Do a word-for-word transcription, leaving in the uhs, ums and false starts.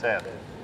said.